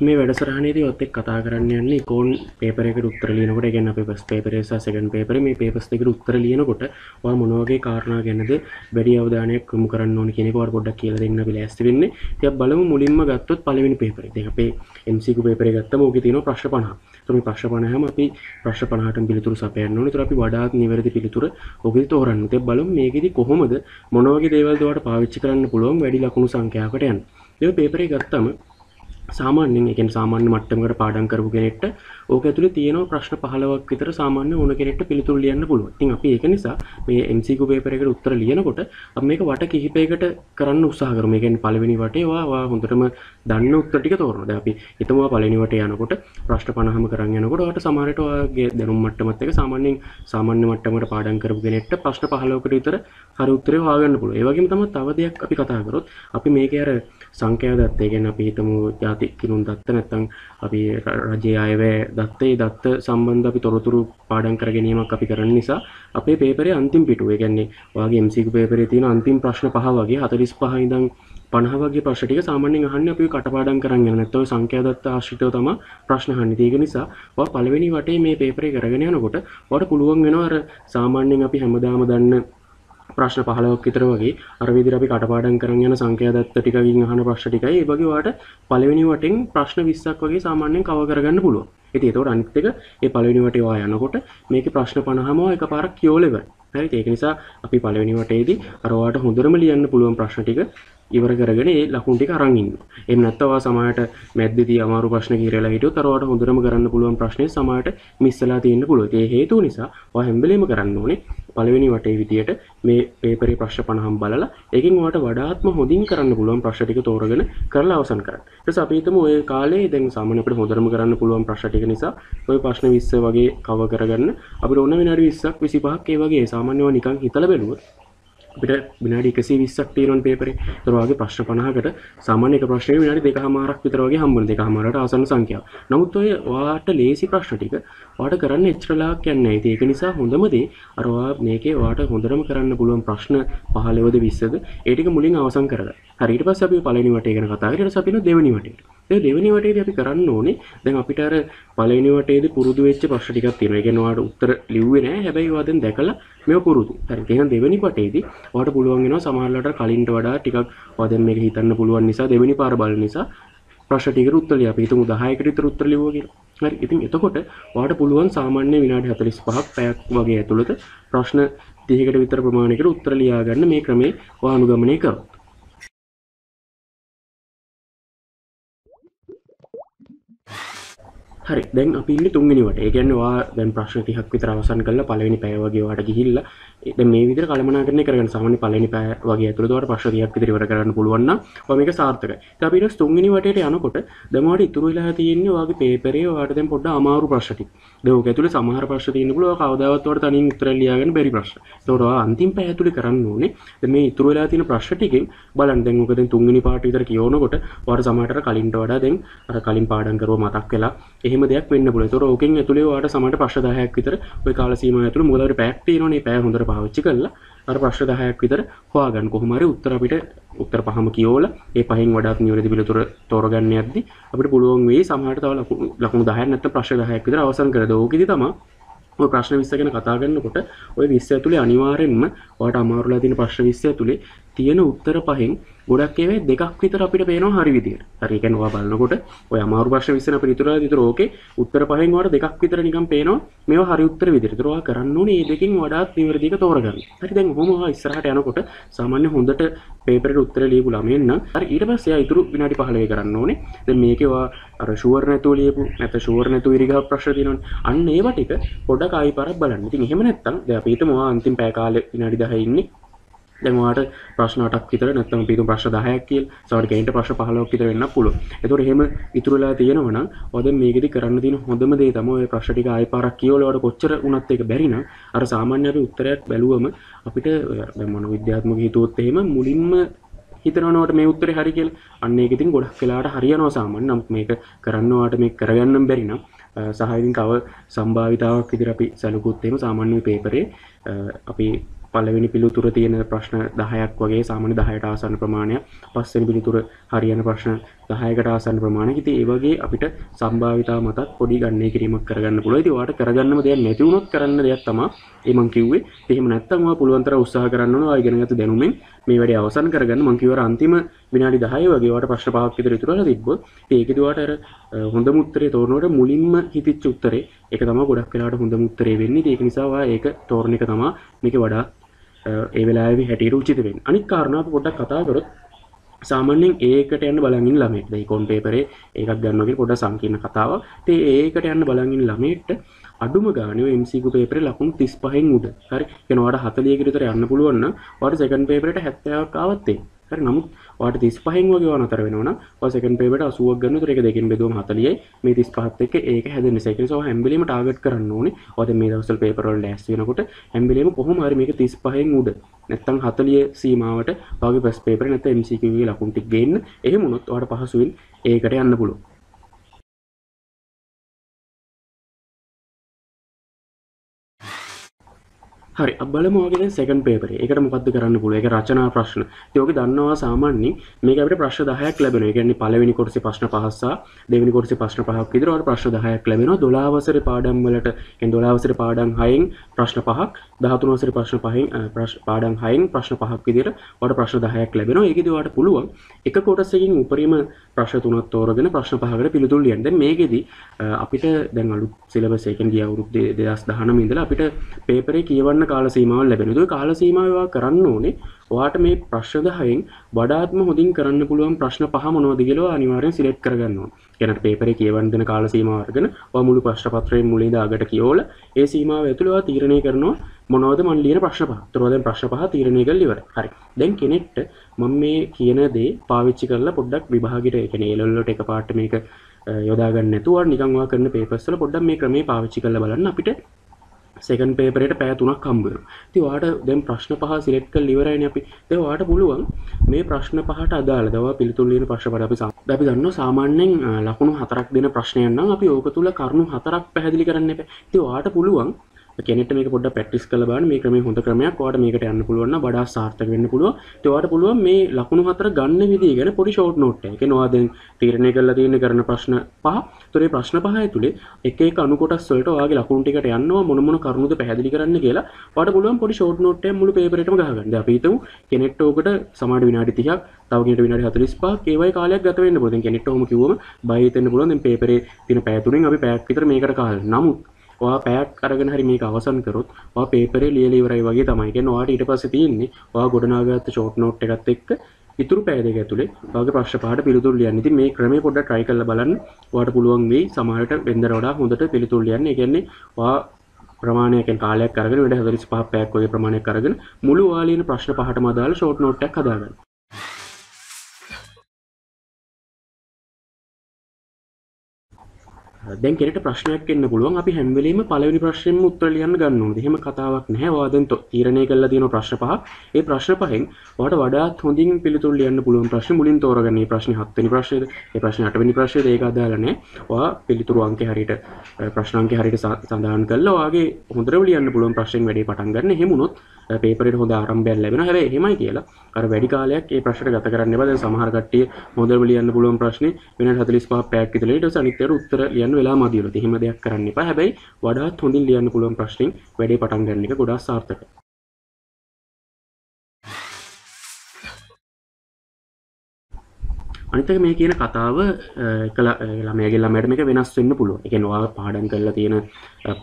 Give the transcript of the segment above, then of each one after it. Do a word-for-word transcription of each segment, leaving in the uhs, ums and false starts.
මේ වැඩසටහනේදී ඔත් එක්ක කතා කරන්න යන්නේ ඉකෝන් පේපර් එකකට උත්තර ලියනකොට, ඒ කියන්නේ අපේ ෆස්ට් පේපරේ සහ සෙකන්ඩ් පේපරේ මේ පේපර්ස් දෙකට උත්තර ලියනකොට ඔයා මොන වගේ කාරණා ගැනද වැඩි අවධානයක් යොමු කරන්න ඕන කියන එක ඔයාට පොඩ්ඩක් කියලා දෙන්න අපි ලෑස්ති වෙන්නේ. ටිකක් බලමු. මුලින්ම ගත්තොත් පළවෙනි පේපරේ. දැන් අපේ එම් සී කියු පේපරේ ගත්තම ඕකේ තියෙනවා ප්‍රශ්න පනහ. ඒතකොට මේ ප්‍රශ්න පනහම අපි ප්‍රශ්න පනහටම පිළිතුරු සපයන්න ඕනේ. ඒතකොට අපි වඩාත් නිවැරදි පිළිතුර ඕකේ තෝරන්න. ඉතින් බලමු මේකෙදි කොහොමද මොන වගේ දේවල්ද ඔයාට පාවිච්චි කරන්න පුළුවන් වැඩි ලකුණු සංඛ්‍යාවකට යන්න. මේ පේපරේ ගත්තම सामान्य एक सामान्य मट्टमකට පාඩම් කරපු කෙනෙක්ට ඕක ඇතුලේ තියෙනවා ප්‍රශ්න පහළොවක් විතර සාමාන්‍ය ඕන කෙනෙක්ට පිළිතුරු ලියන්න පුළුවන්. ඉතින් අපි ඒක නිසා මේ එම් සී කියු පේපර් එකට උත්තර ලියනකොට අපි මේක වට කිහිපයකට කරන්න උත්සාහ කරමු. ඒ කියන්නේ පළවෙනි වටේ ඔයා ඔයා හොඳටම දන්න උත්තර ටික තෝරනවා. දැන් අපි හිතමු ඔයා පළවෙනි වටේ යනකොට ප්‍රශ්න පනහම කරන් යනකොට ඔයාට සමහරට ඔයාගේ දැනුම් මට්ටමත් එක සාමාන්‍යයෙන් සාමාන්‍ය මට්ටමකට පාඩම් කරපු කෙනෙක්ට ප්‍රශ්න පහළොවකට විතර හරි උත්තරේ හොයාගන්න පුළුවන්. ඒ වගේම තමයි තව දෙයක් අපි කතා කරොත් අපි මේකේ අර සංඛ්‍යාව දත්ත, ඒ කියන්නේ අපි හිතමු කිනුන් දත්ත නැත්නම් අපි රජයේ අයවැය දත්ත, ඒ දත්ත සම්බන්ධ අපි තොරතුරු පාඩම් කර ගැනීමක් අපි කරන නිසා අපේ පේපරේ අන්තිම පිටුව, ඒ කියන්නේ ඔයාගේ එම් සී කියු පේපරේ තියෙන අන්තිම ප්‍රශ්න පහ වගේ හතළිස් පහ ඉඳන් පනහ වගේ ප්‍රශ්න ටික සාමාන්‍යයෙන් අහන්නේ අපි කටපාඩම් කරන් යන නැත්නම් ඔය සංඛ්‍යා දත්ත ආශ්‍රිතව තමයි ප්‍රශ්න අහන්නේ. ඒක නිසා ඔයා පළවෙනි වටේ මේ පේපරේ කරගෙන යනකොට ඔයාට පුළුවන් වෙනවා අර සාමාන්‍යයෙන් අපි හැමදාම දන්න ප්‍රශ්න පහළොවක් විතර වගේ අර විදිහට අපි කටපාඩම් කරන් යන සංඛ්‍යා දත්ත ටිකකින් අහන ප්‍රශ්න ටිකයි ඒ වගේ වාට පළවෙනි වටෙන් ප්‍රශ්න විස්සක් වගේ සාමාන්‍යයෙන් කව කරගන්න පුළුවන්. ඉතින් ඒතකොට අනිත් එක ඒ පළවෙනි වටේ ඔයා යනකොට මේකේ ප්‍රශ්න පනහම එකපාරක් කියෝල ඉවරයි. හරිද? ඒක නිසා අපි පළවෙනි වටේදී අර ඔයාට හොඳටම ලියන්න පුළුවන් ප්‍රශ්න ටික ඉවර කරගෙන ඒ ලකුණු ටික අරන් ඉන්නවා. එහෙම නැත්නම් ආ සමායට මැද්දේදී අමාරු ප්‍රශ්න කීරලා හිටියොත් අර ඔයාට හොඳටම කරන්න පුළුවන් ප්‍රශ්නේ සමායට මිස් වෙලා තියෙන්න පුළුවන්. ඒ හේතුව නිසා ඔයා හැම වෙලේම කරන්න ඕනේ පළවෙනි වටේ විදියට මේ පේපරේ ප්‍රශ්න පනහම බලලා ඒකෙන් ඔයාට වඩාත්ම හොඳින් කරන්න පුළුවන් ප්‍රශ්න ටික තෝරගෙන කරලා අවසන් කරන්න. ඊට පස්සේ අපි හිතමු ඔය කාලේ දැන් සාමාන්‍ය අපිට හොඳටම කරන්න පුළුවන් ප්‍රශ්න ටික නිසා ඔය ප්‍රශ්න විස්ස වගේ කව කරගන්න අපිට ඕන විනාඩි විස්සක් විසිපහක් ඒ වගේ සාමාන්‍යව නිකන් හිතලා බලුවොත් අපිට විනාඩි එකසිය විස්සක් තියෙන පේපරේ. ඒතර වාගේ ප්‍රශ්න පනහකට සාමාන්‍ය එක ප්‍රශ්නේ විනාඩි දෙකමාරක් විතර වගේ හම්බුන දෙකමාරකට ආසන්න සංඛ්‍යාව. නමුත් ඔය ඔයාට ලේසි ප්‍රශ්න ටික ඔයාට කරන්න එච්චරලාක් යන්නේ නැහැ. ඒක නිසා හොඳම දේ අර ඔයා මේකේ ඔයාට හොඳටම කරන්න පුළුවන් ප්‍රශ්න පහළොවද විස්සද ඒ ටික මුලින් අවසන් කරගන්න. හරි. ඊට පස්සේ අපි පළවෙනි වටේ ගැන කතා කරලා අපි යනවා දෙවෙනි වටේට. දැන් දෙවෙනි වටේදී අපි කරන්න ඕනේ දැන් අපිට අර පළවෙනි වටේදී පුරුදු වෙච්ච ප්‍රශ්න ටිකක් තියෙනවා. ඒ කියන්නේ ඔයාට උත්තර ලිව්වේ නැහැ. හැබැයි ඔයා දැන් දැකලා මේව පුරුදු. හරි. එහෙනම් දෙවෙනි වටේදී ඔයාට පුළුවන් වෙනවා සමහරවිට කලින්ට වඩා ටිකක් ඔයා දැන් මේක හිතන්න පුළුවන් නිසා දෙවෙනි පාර බලන නිසා ප්‍රශ්න ටිකට උත්තර ලියපන්. අපි හිතමු දහයකට විතර උත්තර ලියුවා කියලා. හරි. ඉතින් එතකොට ඔයාට පුළුවන් සාමාන්‍ය විනාඩි හතළිස් පහක් පැයක් වගේ ඇතුළත ප්‍රශ්න තිහකට විතර ප්‍රමාණයකට උත්තර ලියා ගන්න මේ ක්‍රමයේ ඔයා අනුගමනය කරනවා. හරි. දැන් අපි ඉන්නේ තුන්වෙනි වටේ. ඒ කියන්නේ ඔයා දැන් ප්‍රශ්න තිහක් විතර අවසන් කරලා පළවෙනි පැය වගේ ඔයාට ගිහිල්ලා දැන් මේ විදිහට කළමනාකරණය කරගන්න. සාමාන්‍ය පළවෙනි පැය වගේ ඇතුළත ඔයාට ප්‍රශ්න තිහක් විතර ඉවර කරන්න පුළුවන් නම් ඔයා මේක සාර්ථකයි. ඉතින් අපි ඊට තුන්වෙනි වටේට යනකොට දැන් ඔයාට ඉතුරු වෙලා තියෙන්නේ ඔයාගේ පේපරේ ඔයාට දැන් පොඩ්ඩක් අමාරු ප්‍රශ්න ටික. දැන් ඔක ඇතුළේ සමහර ප්‍රශ්න තියෙන්න පුළුවන් ඔයා කවදාවත් ඔයාට තනින් උත්තර ලියාගෙන බැරි ප්‍රශ්න. ඒතකොට ඔයා අන්තිම පැය ඇතුළේ කරන්න ඕනේ දැන් මේ ඉතුරු වෙලා තියෙන ප්‍රශ්න ටිකෙන් බලන්න. දැන් ඔක දැන් තුන්වෙනි පාඩ විතර කියවනකොට ඔයාට සමහරට අර කලින්ට වඩා දැන් අර කලින් පාඩම් කරව මතක් වෙලා එහෙම දෙයක් වෙන්න පුළුවන්. ඒතකොට ඕකෙන් ඇතුලේ ඔයාට සමහරට ප්‍රශ්න දහයක් විතර ওই කාල සීමාව ඇතුළේ මොකද අපිට පැයක් තියෙනවනේ. පැය හොඳට පාවිච්චි කරලා අර ප්‍රශ්න දහයක් විතර හොයාගන්න. කොහොම හරි උත්තර අපිට උත්තර පහම කියෝලා ඒ පහෙන් වඩාත් නිවැරදි පිළිතුර තෝරගන්න යද්දී අපිට පුළුවන් වෙයි සමහරට තව ලකුණු දහයක් නැත්නම් ප්‍රශ්න දහයක් විතර අවසන් කරද. ඕකෙදි තමයි ඔය ප්‍රශ්න විස්ස ගැන කතා කරනකොට ඔය විස්ස ඇතුලේ අනිවාර්යෙන්ම ඔයාට අමාරුලා තියෙන ප්‍රශ්න විස්ස ඇතුලේ තියෙන උත්තර පහෙන් ගොඩක් ඒවා දෙකක් විතර අපිට පේනවා හරි විදියට. හරි. ඒ කියන්නේ ඔයා බලනකොට ඔය අමාරු ප්‍රශ්න විස්සන අපිට ඉතුරුලා විතර ඕකේ උත්තර පහෙන් ඔයාට දෙකක් විතර නිකන් පේනවා මේවා හරි උත්තර විදියට. ඒතර ඔයා කරන්න ඕනේ මේ දෙකෙන් වඩාත් නිවැරදි එක තෝරගන්න. හරි. දැන් ඔහොම ඔයා ඉස්සරහට යනකොට සාමාන්‍ය හොඳට පේපරේට උත්තර ලියපු ළමෙන් නම් හරි ඊට පස්සේ ආ ඉතුරු විනාඩි පහළොව කරන්න ඕනේ. දැන් මේකේ ඔයා අර ෂුවර් නැතුව ලියපු නැත්නම් ෂුවර් නැතුව ඉරිගහ ප්‍රශ්න තියෙනවනේ. අන්න ඒවා ටික පොඩක් ආයි පාරක් බලන්න. ඉතින් එහෙම නැත්තම් දැන් අපි හිතමු ඔයා අන්තිම පැය කාලේ විනාඩි දහය ඉන්නේ. දැන් ඔයාට ප්‍රශ්න අටක් විතර නැත්නම් පිටු ප්‍රශ්න දහයක් කියලා සමහර ගේන්ට ප්‍රශ්න පහළොවක් විතර වෙන්න පුළුවන්. ඒතකොට එහෙම ඉතුරුලා තියෙනවා නම් ඔය දැන් මේකෙදි කරන්න තියෙන හොඳම දේ තමයි ඔය ප්‍රශ්න ටික ආයෙ පාරක් කියවලා ඔයාට කොච්චර වුණත් ඒක බැරි නම් අර සාමාන්‍ය අපි උත්තරයක් බැලුවම අපිට දැන් මනෝවිද්‍යාත්මක හිතුවොත් එහෙම මුලින්ම හිතනවනවට මේ උත්තරේ හරි කියලා අන්න ඒක ඉතින් ගොඩක් වෙලාවට හරියනවා සාමාන්‍ය. නමුත් මේක කරන්න ඔයාට මේක කරගන්න බැරි නම් සහ ඉතින් කව සම්භාවිතාවක් විදිහට අපි සැලකුවොත් එහෙම සාමාන්‍ය පේපරේ අපි පළවෙනි පිළිතුර තියෙන ප්‍රශ්න දහයක් වගේ සාමාන්‍ය දහයට ආසන්න ප්‍රමාණයක්, පස්වෙනි පිළිතුර හරියන ප්‍රශ්න දහයකට ආසන්න ප්‍රමාණයක්. ඉතින් ඒ වගේ අපිට සම්භාවිතා මතත් පොඩි ගණනය කිරීමක් කරගන්න පුළුවන්. ඉතින් ඔයාලට කරගන්නම දෙයක් නැති වුණොත් කරන්න දෙයක් තමයි ඒ මම කිව්වේ. ඉතින් එහෙම නැත්නම් ඔයා පුළුවන් තරම් උත්සාහ කරන්න ඕන ඔයා ඉගෙනගත්තු දැනුමෙන් මේ වැඩේ අවසන් කරගන්න. මම කිව්වා අන්තිම විනාඩි දහය වගේ ඔයාලට ප්‍රශ්න පහක් විතර ඉතුරු වෙලා තිබ්බොත් ඒකෙදි ඔයාලට අර හොඳම උත්තරේ තෝරනකොට මුලින්ම හිතිච්ච උත්තරේ ඒක තමයි ගොඩක් වෙලාවට හොඳම උත්තරේ වෙන්නේ. ඒක නිසා ඔයා ඒක තෝරන එක තමයි මේක වඩා ඒ වෙලාවේ හැටියට උචිත වෙන්නේ. අනිත් කාරණා අපි පොඩ්ඩක් කතා කරොත් සාමාන්‍යයෙන් ඒකට යන බලන් ඉන්න ළමයෙක් දැන් ඊකොන් පේපරේ එකක් ගන්නවා කියන පොඩ්ඩක් සංකීර්ණ කතාවක්. ඉතින් ඒකට යන බලන් ඉන්න ළමයට අඩුම ගානේ ඔය එම් සී කිය පේපරේ ලකුණු තිස් පහෙන් උඩ. හරි. එනවා ඔයාලා හතලිය කට විතර යන්න පුළුවන් නම් ඔයාලා සෙකන්ඩ් පේපරේට හැත්තෑවක් ආවත් එයි. හරි. නමුත් ඔයාලා තිස් පහෙන් වගේ වුණා නතර වෙනවා නම් ඔයා සෙකන්ඩ් පේපරේට අසූවක් ගන්න උතර ඒක දෙකෙන් බෙදුවම හතලියයි. මේ තිස් පහත් එක්ක ඒක හැදෙන නිසා ඒක නිසා ඔයා හැම වෙලෙම ටාගට් කරන්න ඕනේ. ඔයා දැන් මේ දවස්වල පේපර් වල ලෑස් වෙනකොට හැම වෙලෙම කොහොම හරි මේක තිස් පහෙන් උඩ නැත්තම් හතලිය සීමාවට ඔයාගේ ප්‍රස් පේපරේ නැත්නම් එම් සී කිව් එකේ ලකුණු ටික ගේන්න. එහෙම වුණොත් ඔයාට පහසුවෙන් ඒකට යන්න පුළුවන්. හරි. අපි බලමු ඔයාගේ දැන් සෙකන්ඩ් පේපරේ. ඒකට මොකද්ද කරන්න පුළුවන්? ඒක රචනා ප්‍රශ්න. ඉතින් ඔයක දන්නවා සාමාන්‍යයෙන් මේක අපිට ප්‍රශ්න දහයක් ලැබෙනවා. ඒ කියන්නේ පළවෙනි කොටසේ ප්‍රශ්න පහක් සහ දෙවෙනි කොටසේ ප්‍රශ්න පහක් විතර ඔයාලට ප්‍රශ්න දහයක් ලැබෙනවා. දොළහ වසරේ පාඩම් වලට, කියන්නේ දොළහ වසරේ පාඩම් හයෙන් ප්‍රශ්න පහක්, දහතුන් වසරේ ප්‍රශ්න පහෙන් පාඩම් හයෙන් ප්‍රශ්න පහක් විදිහට ඔයාලට ප්‍රශ්න දහයක් ලැබෙනවා. ඒකෙදි ඔයාලට පුළුවන් එක කොටසකින් උපරිම ප්‍රශ්න තුනක් තෝරගෙන ප්‍රශ්න පහකට පිළිතුරු ලියන්න. දැන් මේකෙදි අපිට දැන් අලුත් සිලබස් එකෙන් ගිය අවුරුදු දෙදහස් දහනවයේ ඉඳලා අපිට පේපරේ කියවන්න කාල සීමාවක් ලැබෙනවා. ඒ කාල සීමාව කරන්න ඕනේ ඔයාට මේ ප්‍රශ්න දහයෙන් වඩාත්ම හොඳින් කරන්න පුළුවන් ප්‍රශ්න පහ මොනවද කියලා අනිවාර්යෙන් සිලෙක්ට් කරගන්න ඕනේ. කියනට පේපරේ කියවන්න දෙන කාල සීමාව අරගෙන ඔයා මුළු ප්‍රශ්න පත්‍රයෙන් මුලින් ඉඳලා අගට කියවලා ඒ සීමාව ඇතුළේ ඔයා තීරණය කරනවා මොනවද මන් ලියන ප්‍රශ්න පහ. ඒතර දැන් ප්‍රශ්න පහ තීරණය කරලා ඉවරයි. හරි. දැන් කෙනෙක්ට මම මේ කියන දේ පාවිච්චි කරලා පොඩ්ඩක් විභාගෙට, ඒ කියන්නේ A level වලට එකපාරට මේක යොදා ගන්න නැතුව නිකන් ඔයා කරන papers වල පොඩ්ඩක් මේ ක්‍රමේ පාවිච්චි කරලා බලන්න. අපිට second paper එකට පැය තුනක් හම්බ වෙනවා. ඉතින් ඔයාට දැන් ප්‍රශ්න පහ select කරලා ඉවරයිනේ අපි. දැන් ඔයාට පුළුවන් මේ ප්‍රශ්න පහට අදාළව ඔයා පිළිතුරු ලියන ප්‍රශ්න පහ අපි අපි දන්නවා සාමාන්‍යයෙන් ලකුණු හතරක් දෙන ප්‍රශ්නයක් නම් අපි ඕක තුල කරුණු හතරක් පැහැදිලි කරන්න එපා. ඉතින් ඔයාට පුළුවන් කෙනෙක්ට මේක පොඩ්ඩක් ප්‍රැක්ටිස් කරලා බලන්න. මේ ක්‍රමයේ හොඳ ක්‍රමයක්. ඔයාට මේකට යන්න පුළුවන් නම් වඩා සාර්ථක වෙන්න පුළුවන්. ඒත් ඔයාට පුළුවන් මේ ලකුණු හතර ගන්න විදිය ගැන පොඩි ෂෝට් නෝට් එකක්. ඒකනවා දැන් තීරණය කරලා තියෙන කරන ප්‍රශ්න පහ. ඒතර මේ ප්‍රශ්න පහ ඇතුලේ එක එක අණු කොටස් වලට ඔයාගේ ලකුණු ටිකට යනවා මොන මොන කරුණුද පැහැදිලි කරන්න කියලා. ඔයාට පුළුවන් පොඩි ෂෝට් නෝට් එකක් මුළු පේපර් එකම ගහගන්න. දැන් අපි හිතමු කෙනෙක්ට ඕකට සමාන විනාඩි තිහක්, තව කෙනෙක්ට විනාඩි හතලිස් පහක් ඒ වගේ කාලයක් ගත වෙන්න පුළුවන්. දැන් කෙනෙක්ට ඔහොම කිව්වම බය හිතෙන්න පුළුවන්. දැන් පේපරේ තියෙන පැය තුනෙන් අපි පැයක් විතර මේකට කාලය. නමුත් ඔයා පැයක් අරගෙන හරි මේක අවසන් කරොත් ඔයා පේපරේ ලියලා ඉවරයි වගේ තමයි. කියන්නේ ඔයාට ඊට පස්සේ තියෙන්නේ ඔයා ගොඩනගාගත්ත ෂෝට් නෝට් එකත් එක්ක ඉතුරු පැය දෙක ඇතුලේ ඔයාගේ ප්‍රශ්න පහට පිළිතුරු ලියන්න. ඉතින් මේ ක්‍රමය පොඩ්ඩක් try කරලා බලන්න. ඔයාට පුළුවන් වෙයි සමහරට වෙනදට වඩා හොඳට පිළිතුරු ලියන්න. ඒ කියන්නේ ඔයා ප්‍රමාණයක් කියන කාලයක් අරගෙන වැඩ හතලිස් පහක් පැයක් වගේ ප්‍රමාණයක් අරගෙන මුළු ඔයා ලියන ප්‍රශ්න පහටම අදාළ ෂෝට් නෝට් එකක් හදාගන්න. දැන් කෙනෙක්ට ප්‍රශ්නයක් එන්න පුළුවන්. අපි හැම වෙලෙම පළවෙනි ප්‍රශ්නේම උත්තර ලියන්න ගන්න ඕනේ. එහෙම කතාවක් නැහැ. ඔයා දැන් තීරණය කරලා තියෙන ප්‍රශ්න පහක්. ඒ ප්‍රශ්න පහෙන් ඔයාට වඩාත් හොඳින් පිළිතුරු ලියන්න පුළුවන් ප්‍රශ්න මුලින් තෝරගන්න. මේ ප්‍රශ්නේ හත් වෙනි ප්‍රශ්නේද? මේ ප්‍රශ්නේ අට වෙනි ප්‍රශ්නේද? ඒක අදාළ නැහැ. ඔයා පිළිතුරු අංකේ හරියට ප්‍රශ්න අංකේ හරියට සඳහන් කරලා ඔයාගේ හොඳටම ලියන්න පුළුවන් ප්‍රශ්නෙන් වැඩේ පටන් ගන්න. එහෙම වුණොත් පේපරේට හොඳ ආරම්භයක් ලැබෙනවා. හැබැයි එහෙමයි කියලා අර වැඩි කාලයක් ඒ ප්‍රශ්නට ගත කරන්න එපා. දැන් සමහර කට්ටිය හොඳටම ලියන්න පුළුවන් ප්‍රශ්නේ විනාඩි හතලිස් පහක් පැයක් විතර ඊට පස්සේ අනිත් ඒවාට උත්තර ලියන්න වෙලා මදියොත් එහෙම දෙයක් කරන්න එපා. හැබැයි වඩාත් හොඳින් ලියන්න පුළුවන් ප්‍රශ්نين වැඩේ පටන් ගන්න එක ගොඩාක් සාර්ථකයි. අනිත් එක මේ කියන කතාව ළමයාගේ ළමයට මේක වෙනස් වෙන්න පුළුවන්. ඒ කියන්නේ ඔයා පාඩම් කරලා තියෙන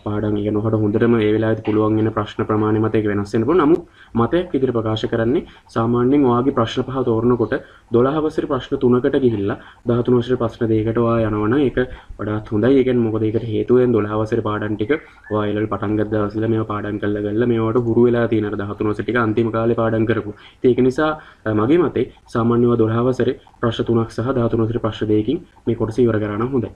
පාඩම් ඉගෙන ගන්නකොට හොඳටම ඒ වෙලාවෙත් පුළුවන් වෙන ප්‍රශ්න ප්‍රමාණය මත ඒක වෙනස් වෙන්න පුළුවන්. නමුත් මතයක් විදිහට ප්‍රකාශ කරන්නේ සාමාන්‍යයෙන් ඔයාගේ ප්‍රශ්න පහ තෝරනකොට දොළහ වසරේ ප්‍රශ්න තුනකට ගිහිල්ලා දහතුන් වසරේ ප්‍රශ්න දෙකකට ඔයා යනවනම් ඒක වඩාත් හොඳයි. ඒ කියන්නේ මොකද ඒකට හේතුව දැන් දොළහ වසරේ පාඩම් ටික ඔයා ඊළඟ පටන් ගත්ත දවස් ඉඳලා මේවා පාඩම් කරලා ගල්ලා මේවට හුරු වෙලා තියෙන අර දහතුන් වසරේ ටික අන්තිම කාලේ පාඩම් කරපු. ඉතින් ඒක නිසා මගේ මතේ සාමාන්‍යව දොළහ වසරේ ප්‍රශ්න තුනක් සහ ධාතුන් අතර ප්‍රශ්න දෙකකින් මේ කොටස ඉවර කරා නම් හොඳයි.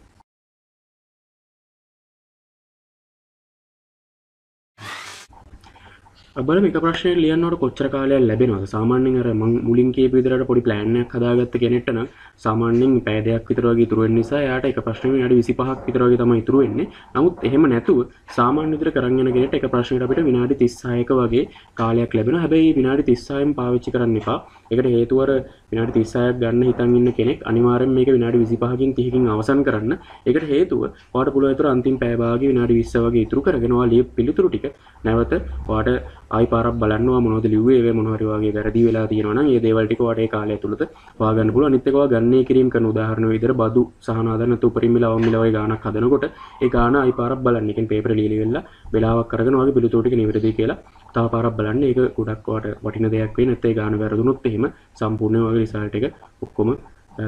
බලමු එක ප්‍රශ්නයක් ලියනකොට කොච්චර කාලයක් ලැබෙනවද සාමාන්‍යයෙන් අර මම මුලින් කියපු විදිහට පොඩි plan එකක් හදාගත්ත කෙනෙක්ට නම් සාමාන්‍යයෙන් පැය දෙකක් විතර වගේ ඉතුරු වෙන නිසා එයාට එක ප්‍රශ්නෙම විනාඩි විසිපහක් විතර වගේ තමයි ඉතුරු වෙන්නේ. නමුත් එහෙම නැතුව සාමාන්‍ය විතර කරන් යන කෙනෙක්ට එක ප්‍රශ්නයකට අපිට විනාඩි තිස්හයක වගේ කාලයක් ලැබෙනවා. හැබැයි විනාඩි තිස්හයම පාවිච්චි කරන්න එපා. ඒකට හේතුව අර විනාඩි තිස්හයක් ගන්න හිතන් ඉන්න කෙනෙක් අනිවාර්යයෙන් මේක විනාඩි විසිපහකින් තිහකින් අවසන් කරන්න. ඒකට හේතුව ඔයාට පුළුවන් විතර අන්තිම පැය භාගයේ විනාඩි විස්ස වගේ ඉතුරු කරගෙන ඔයා ලියපු පිළිතුරු ටික නැවත ඔයාට आई पार බලන්න මොනවද ලිව්වේ ඒව මොන හරි වාගේ වැරදි වෙලා තියෙනවා නම් ඒ දේවල් ටික ඔයාට ඒ කාලය තුලත හොයා ගන්න පුළුවන්. අනිත් එක ඔයා ගන්නේ කිරීම කරන උදාහරණ විදිහට බදු සහනාදන තුපරිම ලවම් මිල වගේ ගානක් හදනකොට ඒ ගාන आई පාරක් බලන්න. ඒ කියන්නේ පේපර් ලියලි වෙලා වෙලාවක් අරගෙන ඔයාගේ පිළිතුරු ටික නිවැරදි කියලා තව පාරක් බලන්න. ඒක ගොඩක් ඔයාට වටින දෙයක් වෙයි. නැත්නම් ඒ ගාන වැරදුනොත් එහෙම සම්පූර්ණයෙන්ම ඔයාගේ රිසල්ට් එක ඔක්කොම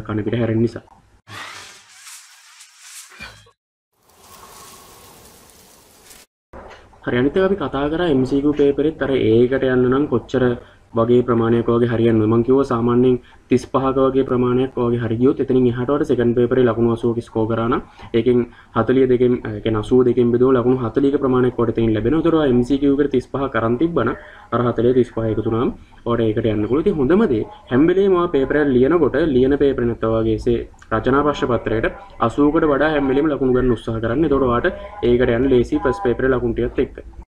කන පිට හැරෙන්න නිසා. හරියට අපි කතා කරා M C Q පේපරෙත් අර A එකට යන්න නම් කොච්චර වගේ ප්‍රමාණයක් වගේ හරියන්නේ මම කිව්වා සාමාන්‍යයෙන් තිස්පහක වගේ ප්‍රමාණයක් වගේ හරි ගියොත් එතනින් එහාට වල සෙකන්ඩ් පේපරේ ලකුණු අසූවක ස්කෝර් කරා නම් ඒකෙන් හතළිය දෙකෙන් කියන්නේ අසූවක දෙකෙන් බෙදුවා ලකුණු හතළියක ප්‍රමාණයක් කොට තෙන් ලැබෙනවා. ඒතර ඔය M C Q එකට තිස්පහ කරන් තිබ්බනම් අර හතළිය තිස්පහ එකතු නම් ඔයාට ඒකට යන්න පුළුවන්. ඉතින් හොඳම දේ හැම වෙලේම ඔය පේපර් එක ලියනකොට ලියන පේපරේ නැත්නම් ඔයගේ ඒ රචනා ප්‍රශ්න පත්‍රයට අසූවකට වඩා හැම වෙලේම ලකුණු ගන්න උත්සාහ කරන්න. ඒතර ඔයාට ඒකට යන්න ලේසි ෆස්ට් පේපරේ ලකුණු ටිකත් එක්ක